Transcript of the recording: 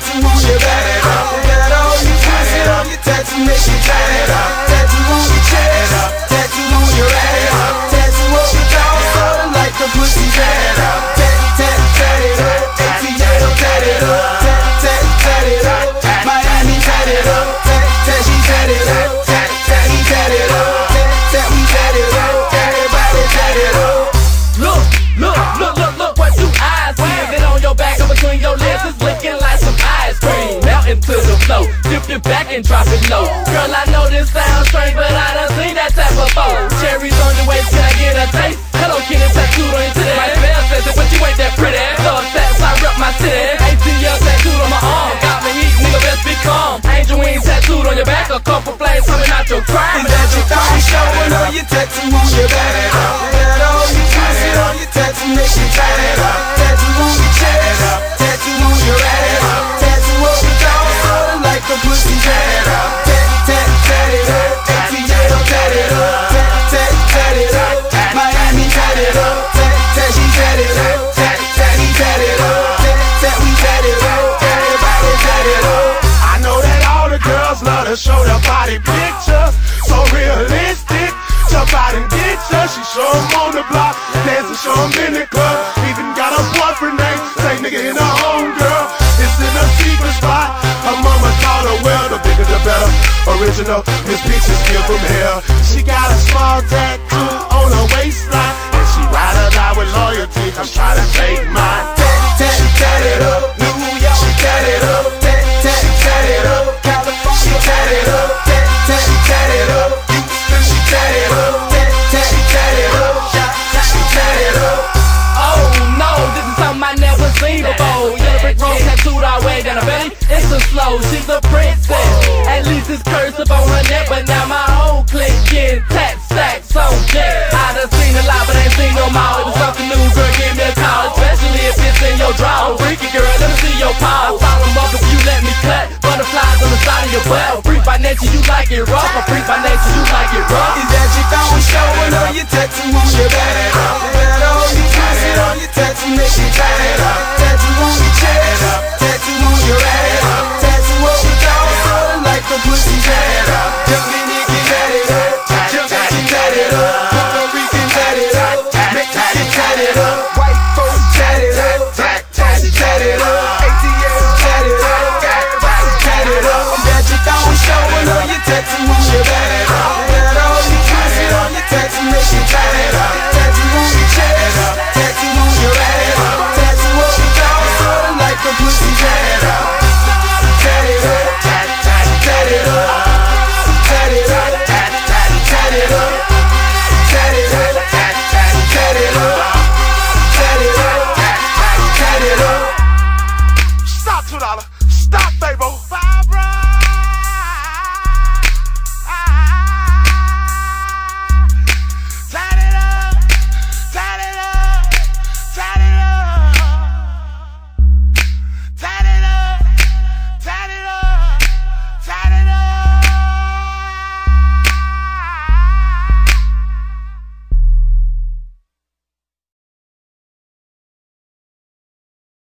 tattoo, she got it up. Got all you kiss it on your tattoo, make she got it up. Tattoo on your chest, tattoo on your ass, tattoo on your jaw, sorta like the pussy tat up. Tat tat tat it up, ATL tat it up. Tat tat tat it up, Miami tat it up. Tat tat she tat it up, tat tat he tat it up. Tat tat we tat it up, everybody tat it up. Look, look, look, look, look what you eyes have it on your back and between your lips. It's licking like some ice cream. Melting to the flow, dip your back and drop it low. Girl, I know this sounds strange, but I done seen that type before. Cherries on your waist, can I get a taste? Hello Kitty tattooed on your titty. My bell says that, but you ain't that pretty. Thug tats, I rep my titty. ATL tattooed on my arm, got me heat, nigga, best be calm. Angel wings tattooed on your back, a couple flames coming out your crime. That your thong showing on your tattoo, you got it up. Got all you kiss it on your tattoo, make you tat it up. Tattoo on your chest, tattoo on your ass, tattoo on your jaw, sorta like the pussy tat up. Tat tat tat it up, ATL tat it up. Tat tat tat it up, Miami tat it up. Tat tat she tat it up, tat tat he tat it up. Tat tat we tat it up, everybody tat it up. I know that all the girls love to show their body pictures, so realistic. Jump out and get her, she show 'em on the block, dance and show 'em in the club. Even got a boyfriend named, same nigga in her home girl. It's in a secret spot, her mama called her well. The bigger the better, original, Miss Peaches came from hell. She got a small tattoo on her waistline, and she ride or die with loyalty, I'm trying to take mine. Tat, tat, tat it up, New York, she tat it up. Tat, tat, tat it up, California, she tat it up. Tat, tat, tat it up, Houston, she tat it up. It's a slow, she's a princess. At least it's cursive on her neck, but now my whole clique getting tat stacks on deck. I done seen a lot, but ain't seen no more. If it's something new, girl, give me a call, especially if it's in your draw. Freaky girl, let me see your paw. I'll follow up if you let me cut butterflies on the side of your butt. I'm free by nature, you like it rough. I'm free by nature, you like it rough. Is that your thong showing on your tattoo?